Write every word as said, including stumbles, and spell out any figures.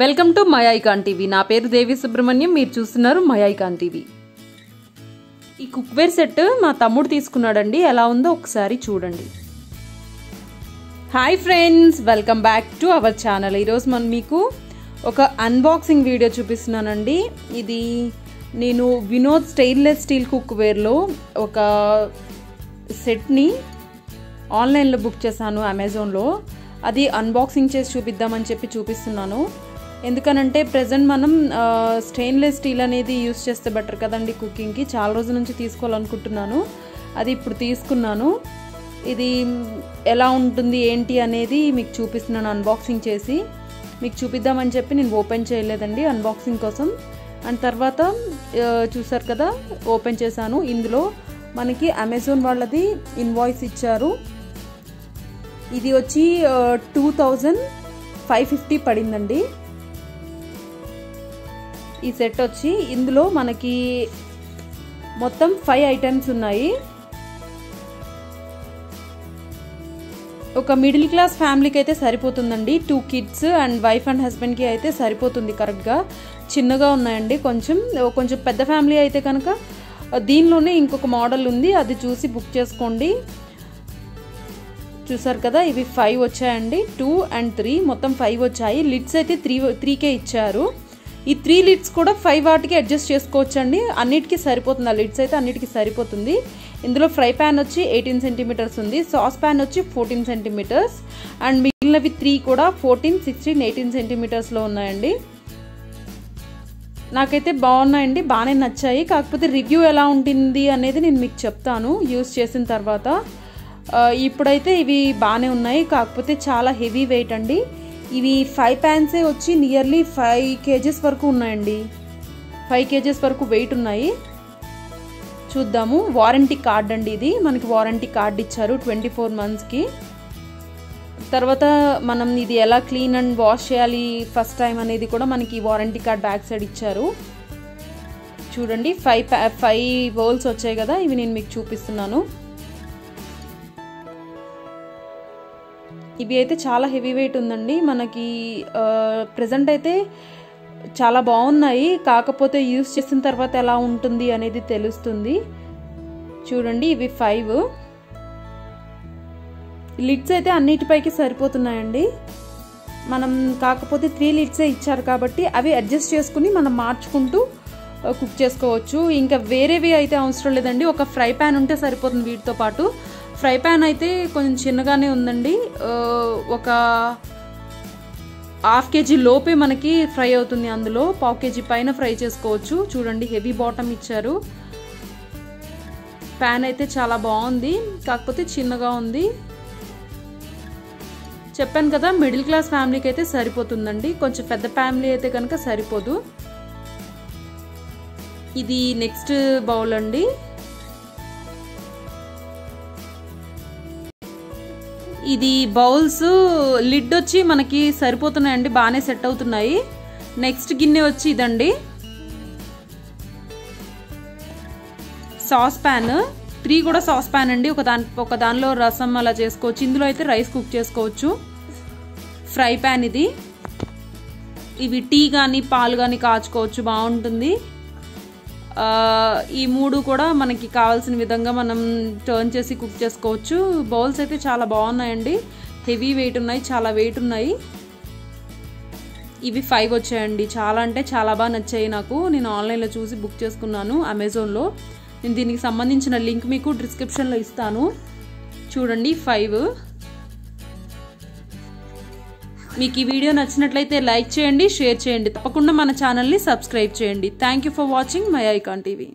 Welcome to Maaya icon TV. నా పేరు దేవి సుబ్రహ్మణ్యం, మీరు చూస్తున్నారు మయా ఇకాన్ టీవీ. ఈ కుక్వేర్ సెట్ మా తమ్ముడు తీసుకున్నాడండి, ఎలా ఉందో ఒకసారి చూడండి. Hi friends, welcome back to our channel. ఈరోజు మనం మీకు ఒక అన్బాక్సింగ్ వీడియో చూపిస్తున్నానండి. ఇది నేను వినోద్ స్టెయిన్లెస్ స్టీల్ కుక్వేర్లో ఒక సెట్ని ఆన్లైన్లో బుక్ చేశాను, అమెజాన్లో. అది అన్బాక్సింగ్ చేసి చూపిద్దామని చెప్పి చూపిస్తున్నాను. ఎందుకనంటే ప్రజెంట్ మనం స్టెయిన్లెస్ స్టీల్ అనేది యూస్ చేస్తే బెటర్ కదండి కుకింగ్కి. చాలా రోజుల నుంచి తీసుకోవాలనుకుంటున్నాను, అది ఇప్పుడు తీసుకున్నాను. ఇది ఎలా ఉంటుంది ఏంటి అనేది మీకు చూపిస్తున్నాను, అన్బాక్సింగ్ చేసి మీకు చూపిద్దామని చెప్పి. నేను ఓపెన్ చేయలేదండి అన్బాక్సింగ్ కోసం. అండ్ తర్వాత చూసారు కదా, ఓపెన్ చేశాను. ఇందులో మనకి అమెజాన్ వాళ్ళది ఇన్వాయిస్ ఇచ్చారు. ఇది వచ్చి టూ థౌజండ్ ఫైవ్ ఫిఫ్టీ పడిందండి ఈ సెట్ వచ్చి. ఇందులో మనకి మొత్తం ఫైవ్ ఐటమ్స్ ఉన్నాయి. ఒక మిడిల్ క్లాస్ ఫ్యామిలీకి అయితే సరిపోతుందండి. Two kids and wife and హస్బెండ్కి అయితే సరిపోతుంది కరెక్ట్గా. చిన్నగా ఉన్నాయండి కొంచెం. కొంచెం పెద్ద ఫ్యామిలీ అయితే కనుక దీనిలోనే ఇంకొక మోడల్ ఉంది, అది చూసి బుక్ చేసుకోండి. చూసారు కదా, ఇవి ఫైవ్ వచ్చాయండి, టూ అండ్ త్రీ, మొత్తం ఫైవ్ వచ్చాయి. లిడ్స్ అయితే త్రీ త్రీకే ఇచ్చారు. ఈ త్రీ లిడ్స్ కూడా ఫైవ్ వాటికి అడ్జస్ట్ చేసుకోవచ్చండి, అన్నిటికీ సరిపోతుంది. ఆ లిడ్స్ అయితే అన్నిటికీ సరిపోతుంది. ఇందులో ఫ్రై ప్యాన్ వచ్చి ఎయిటీన్ సెంటీమీటర్స్ ఉంది, సాస్ ప్యాన్ వచ్చి ఫోర్టీన్ సెంటీమీటర్స్, అండ్ మిగిలినవి త్రీ కూడా ఫోర్టీన్ సిక్స్టీన్ ఎయిటీన్ సెంటీమీటర్స్లో ఉన్నాయండి. నాకైతే బాగున్నాయండి, బాగానే నచ్చాయి. కాకపోతే రివ్యూ ఎలా ఉంటుంది అనేది నేను మీకు చెప్తాను యూస్ చేసిన తర్వాత. ఇప్పుడైతే ఇవి బాగానే ఉన్నాయి, కాకపోతే చాలా హెవీ వెయిట్ అండి. ఇవి ఫైవ్ ప్యాన్సే వచ్చి నియర్లీ ఫైవ్ కేజెస్ వరకు ఉన్నాయండి, ఫైవ్ కేజెస్ వరకు వెయిట్ ఉన్నాయి. చూద్దాము. వారంటీ కార్డ్ అండి, ఇది మనకి వారంటీ కార్డ్ ఇచ్చారు ట్వంటీ ఫోర్ మంత్స్కి. తర్వాత మనం ఇది ఎలా క్లీన్ అండ్ వాష్ చేయాలి ఫస్ట్ టైం అనేది కూడా మనకి వారంటీ కార్డ్ బ్యాక్ సైడ్ ఇచ్చారు. చూడండి, ఫైవ్ ఫైవ్ బౌల్స్ వచ్చాయి కదా, ఇవి నేను మీకు చూపిస్తున్నాను. ఇవి అయితే చాలా హెవీ వెయిట్ ఉందండి మనకి. ప్రజెంట్ అయితే చాలా బాగున్నాయి, కాకపోతే యూస్ చేసిన తర్వాత ఎలా ఉంటుంది అనేది తెలుస్తుంది. చూడండి, ఇవి ఫైవ్ లిడ్స్ అయితే అన్నిటిపైకి సరిపోతున్నాయండి మనం. కాకపోతే త్రీ లిడ్సే ఇచ్చారు కాబట్టి అవి అడ్జస్ట్ చేసుకుని మనం మార్చుకుంటూ కుక్ చేసుకోవచ్చు. ఇంకా వేరేవి అయితే అవసరం లేదండి, ఒక ఫ్రై ప్యాన్ ఉంటే సరిపోతుంది వీటితో పాటు. ఫ్రై ప్యాన్ అయితే కొంచెం చిన్నగానే ఉందండి, ఒక హాఫ్ కేజీ లోపే మనకి ఫ్రై అవుతుంది, అందులో పావు కేజీ పైన ఫ్రై చేసుకోవచ్చు. చూడండి, హెవీ బాటమ్ ఇచ్చారు. ప్యాన్ అయితే చాలా బాగుంది, కాకపోతే చిన్నగా ఉంది. చెప్పాను కదా, మిడిల్ క్లాస్ ఫ్యామిలీకి అయితే సరిపోతుందండి, కొంచెం పెద్ద ఫ్యామిలీ అయితే కనుక సరిపోదు. ఇది నెక్స్ట్ బౌల్ అండి. ఇది బౌల్స్ లిడ్ వచ్చి మనకి సరిపోతున్నాయండి, బాగానే సెట్ అవుతున్నాయి. నెక్స్ట్ గిన్నె వచ్చి ఇదండి, సాస్ ప్యాన్. త్రీ కూడా సాస్ ప్యాన్ అండి, ఒక దాని ఒక దానిలో రసం అలా చేసుకోవచ్చు. ఇందులో అయితే రైస్ కుక్ చేసుకోవచ్చు. ఫ్రై ప్యాన్ ఇది, ఇవి టీ కానీ పాలు కానీ కాచుకోవచ్చు, బాగుంటుంది. ఈ మూడు కూడా మనకి కావాల్సిన విధంగా మనం టర్న్ చేసి కుక్ చేసుకోవచ్చు. బౌల్స్ అయితే చాలా బాగున్నాయండి, హెవీ వెయిట్ ఉన్నాయి, చాలా వెయిట్ ఉన్నాయి. ఇవి ఫైవ్ వచ్చాయండి, చాలా అంటే చాలా బాగా నచ్చాయి నాకు. నేను ఆన్లైన్లో చూసి బుక్ చేసుకున్నాను అమెజాన్లో. నేను దీనికి సంబంధించిన లింక్ మీకు డిస్క్రిప్షన్లో ఇస్తాను. చూడండి, ఫైవ్. మీకు ఈ వీడియో నచ్చినట్లయితే లైక్ చేయండి, షేర్ చేయండి, తప్పకుండా మన ఛానల్ని సబ్స్క్రైబ్ చేయండి. Thank you for watching my icon TV.